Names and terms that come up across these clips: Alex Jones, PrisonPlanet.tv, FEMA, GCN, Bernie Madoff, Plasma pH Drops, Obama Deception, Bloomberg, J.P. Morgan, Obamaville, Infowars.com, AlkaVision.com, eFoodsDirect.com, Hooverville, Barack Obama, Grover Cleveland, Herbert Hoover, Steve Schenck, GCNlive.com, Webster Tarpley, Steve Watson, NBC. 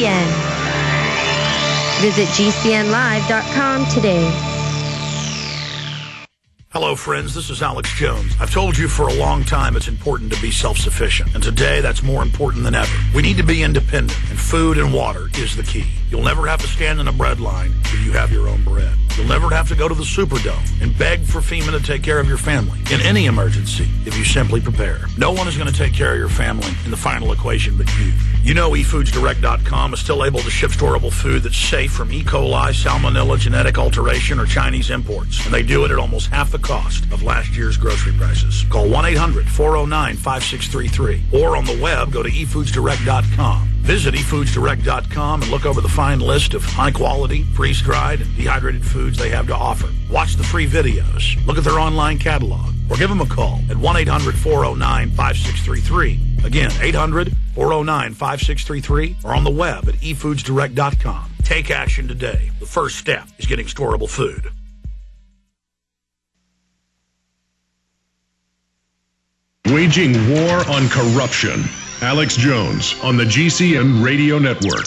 GCN. Visit GCNlive.com today. Hello, friends. This is Alex Jones. I've told you for a long time it's important to be self-sufficient. And today, that's more important than ever. We need to be independent, and food and water is the key. You'll never have to stand in a bread line if you have your own bread. You'll never have to go to the Superdome and beg for FEMA to take care of your family in any emergency if you simply prepare. No one is going to take care of your family in the final equation but you. You know eFoodsDirect.com is still able to ship storable food that's safe from E. coli, salmonella, genetic alteration, or Chinese imports. And they do it at almost half the cost of last year's grocery prices. Call 1-800-409-5633 or on the web, go to eFoodsDirect.com. Visit eFoodsDirect.com and look over the fine list of high-quality, freeze-dried, and dehydrated foods they have to offer. Watch the free videos, look at their online catalog, or give them a call at 1-800-409-5633. Again, 800-409-5633 or on the web at eFoodsDirect.com. Take action today. The first step is getting storable food. Waging war on corruption. Alex Jones on the GCN Radio Network.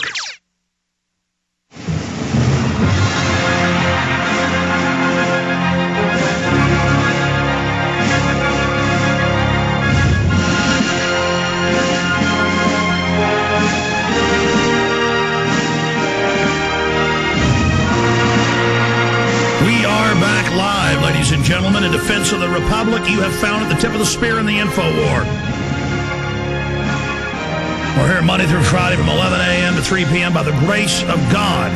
Ladies and gentlemen, in defense of the Republic, you have found at the tip of the spear in the info war. We're here Monday through Friday from 11 a.m. to 3 p.m. by the grace of God.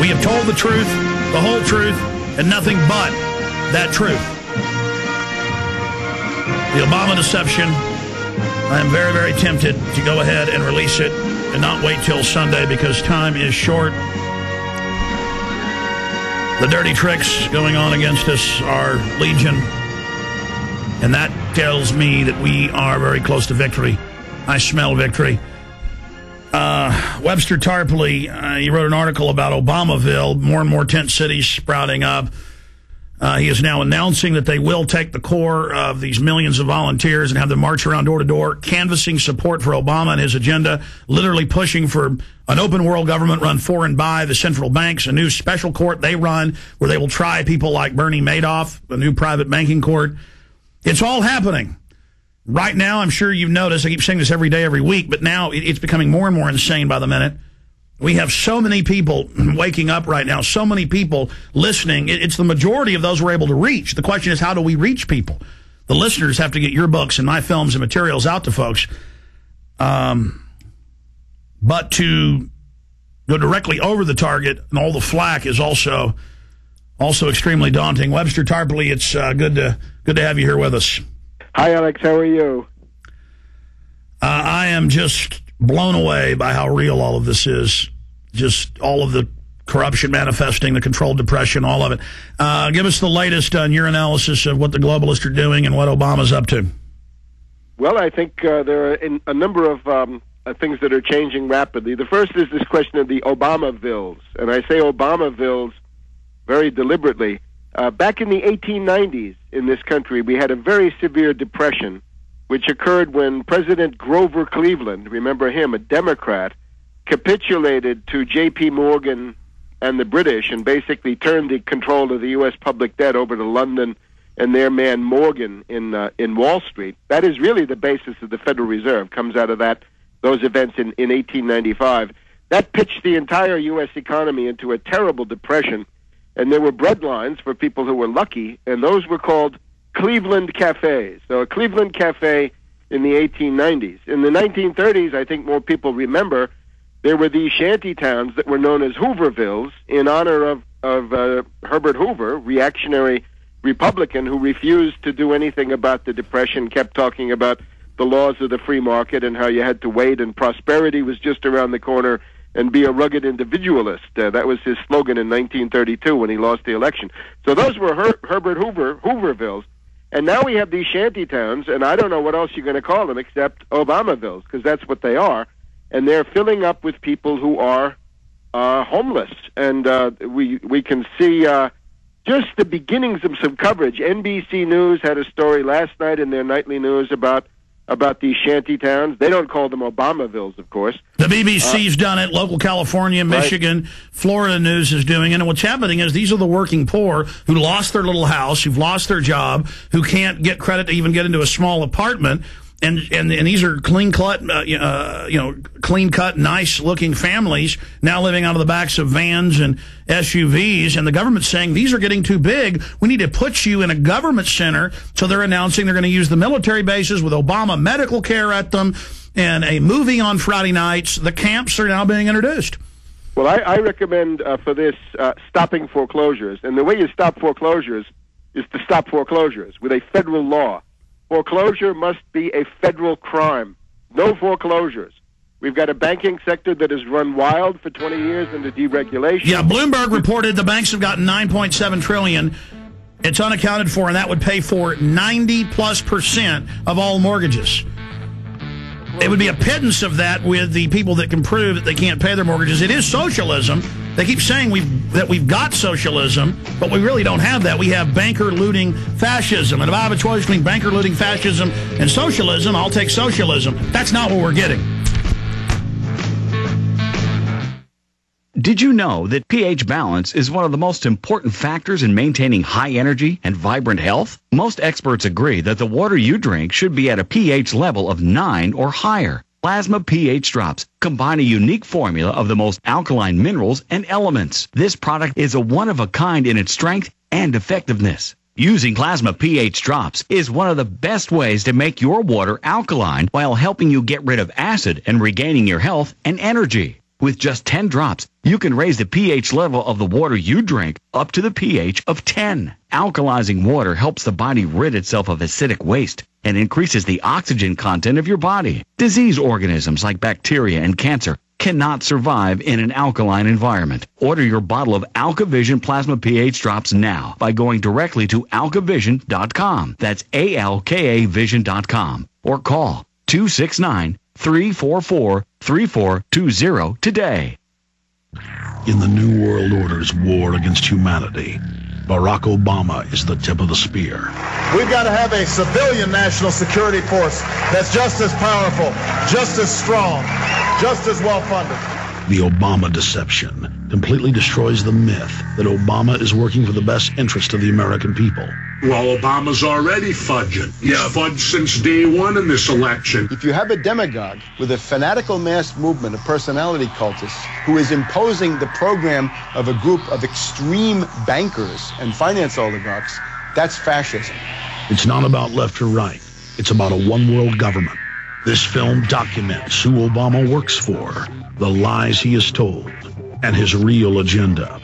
We have told the truth, the whole truth, and nothing but that truth. The Obama Deception. I am very, very tempted to go ahead and release it and not wait till Sunday because time is short. The dirty tricks going on against us are legion, and that tells me that we are very close to victory. I smell victory. Webster Tarpley, he wrote an article about Obamaville, more and more tent cities sprouting up. He is now announcing that they will take the core of these millions of volunteers and have them march around door to door, canvassing support for Obama and his agenda, literally pushing for an open world government run for and by the central banks, a new special court they run where they will try people like Bernie Madoff, a new private banking court. It's all happening. Right now, I'm sure you've noticed, I keep saying this every day, every week, but now it's becoming more and more insane by the minute. We have so many people waking up right now, so many people listening. It's the majority of those we're able to reach. The question is, how do we reach people? The listeners have to get your books and my films and materials out to folks. But to go directly over the target and all the flack is also extremely daunting. Webster Tarpley, it's good to have you here with us. Hi, Alex. How are you? I am just blown away by how real all of this is, just all of the corruption manifesting, the controlled depression, all of it. Give us the latest on your analysis of what the globalists are doing and what Obama's up to. Well, I think there are a number of things that are changing rapidly. The first is this question of the Obamavilles, and I say Obamavilles very deliberately. Back in the 1890s in this country, we had a very severe depression, which occurred when President Grover Cleveland, remember him, a Democrat, capitulated to J.P. Morgan and the British and basically turned the control of the U.S. public debt over to London and their man Morgan in Wall Street. That is really the basis of the Federal Reserve, comes out of that, those events in 1895. That pitched the entire U.S. economy into a terrible depression, and there were breadlines for people who were lucky, and those were called Cleveland cafes. So a Cleveland cafe in the 1890s. In the 1930s, I think more people remember, there were these shanty towns that were known as Hoovervilles in honor of Herbert Hoover, reactionary Republican who refused to do anything about the Depression, kept talking about the laws of the free market and how you had to wait and prosperity was just around the corner and be a rugged individualist. That was his slogan in 1932 when he lost the election. So those were Hoovervilles. And now we have these shanty towns, and I don't know what else you're going to call them except Obamavilles, because that's what they are. And they're filling up with people who are homeless. And we can see just the beginnings of some coverage. NBC News had a story last night in their nightly news about about these shanty towns. They don't call them Obamavilles, of course. The BBC's done it. Local California, Michigan, right. Florida News is doing it. And what's happening is these are the working poor who lost their little house, who've lost their job, who can't get credit to even get into a small apartment. And these are clean-cut, clean-cut, nice-looking families now living out of the backs of vans and SUVs. And the government's saying, these are getting too big. We need to put you in a government center. So they're announcing they're going to use the military bases with Obama medical care at them and a movie on Friday nights. The camps are now being introduced. Well, I recommend for this stopping foreclosures. And the way you stop foreclosures is to stop foreclosures with a federal law. Foreclosure must be a federal crime. No foreclosures. We've got a banking sector that has run wild for 20 years under deregulation. Yeah, Bloomberg reported the banks have gotten $9.7 trillion. It's unaccounted for, and that would pay for 90+% of all mortgages. It would be a pittance of that with the people that can prove that they can't pay their mortgages. It is socialism. They keep saying that we've got socialism, but we really don't have that. We have banker-looting fascism. And if I have a choice between banker-looting fascism and socialism, I'll take socialism. That's not what we're getting. Did you know that pH balance is one of the most important factors in maintaining high energy and vibrant health? Most experts agree that the water you drink should be at a pH level of 9 or higher. Plasma pH Drops combine a unique formula of the most alkaline minerals and elements. This product is a one-of-a-kind in its strength and effectiveness. Using Plasma pH Drops is one of the best ways to make your water alkaline while helping you get rid of acid and regaining your health and energy. With just 10 drops, you can raise the pH level of the water you drink up to the pH of 10. Alkalizing water helps the body rid itself of acidic waste and increases the oxygen content of your body. Disease organisms like bacteria and cancer cannot survive in an alkaline environment. Order your bottle of AlkaVision Plasma pH Drops now by going directly to AlkaVision.com. That's ALKAVision.com. Or call 269-344-3420 today. In the New World Order's war against humanity, Barack Obama is the tip of the spear. We've got to have a civilian national security force that's just as powerful, just as strong, just as well-funded. The Obama Deception completely destroys the myth that Obama is working for the best interest of the American people. Well, Obama's already fudging. He's fudged since day one in this election. If you have a demagogue with a fanatical mass movement of personality cultists who is imposing the program of a group of extreme bankers and finance oligarchs, that's fascism. It's not about left or right. It's about a one-world government. This film documents who Obama works for, the lies he is told, and his real agenda.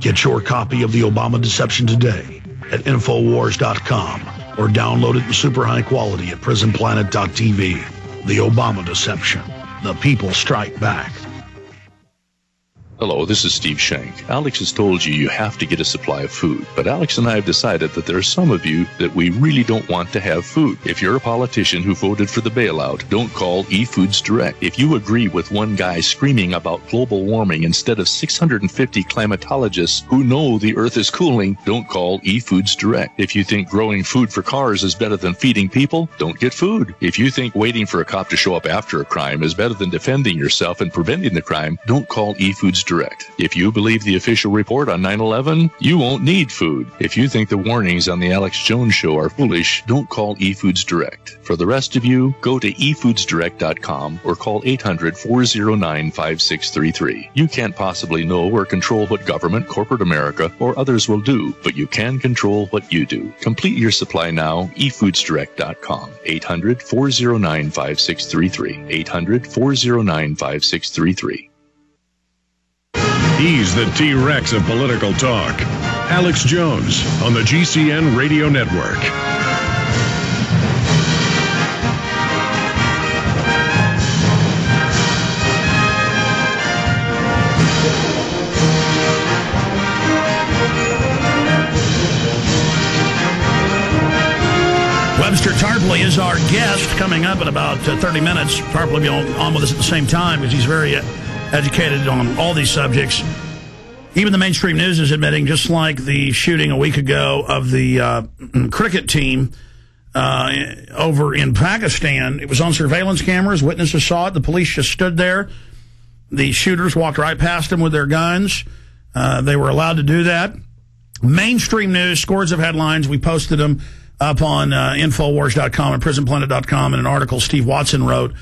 Get your copy of The Obama Deception today at Infowars.com or download it in super high quality at PrisonPlanet.tv. The Obama Deception. The people strike back. Hello, this is Steve Schenck. Alex has told you have to get a supply of food, but Alex and I have decided that there are some of you that we really don't want to have food. If you're a politician who voted for the bailout, don't call eFoods Direct. If you agree with one guy screaming about global warming instead of 650 climatologists who know the earth is cooling, don't call eFoods Direct. If you think growing food for cars is better than feeding people, don't get food. If you think waiting for a cop to show up after a crime is better than defending yourself and preventing the crime, don't call eFoods Direct. If you believe the official report on 9/11, you won't need food. If you think the warnings on the Alex Jones show are foolish, don't call eFoods Direct. For the rest of you, go to eFoodsDirect.com or call 800-409-5633. You can't possibly know or control what government, corporate America, or others will do, but you can control what you do. Complete your supply now, eFoodsDirect.com. 800-409-5633. 800-409-5633. He's the T-Rex of political talk. Alex Jones on the GCN Radio Network. Webster Tarpley is our guest coming up in about 30 minutes. Tarpley will be on with us at the same time because he's very educated on all these subjects. Even the mainstream news is admitting, just like the shooting a week ago of the cricket team over in Pakistan. It was on surveillance cameras. Witnesses saw it. The police just stood there. The shooters walked right past them with their guns. They were allowed to do that. Mainstream news, scores of headlines. We posted them up on Infowars.com and PrisonPlanet.com in an article Steve Watson wrote.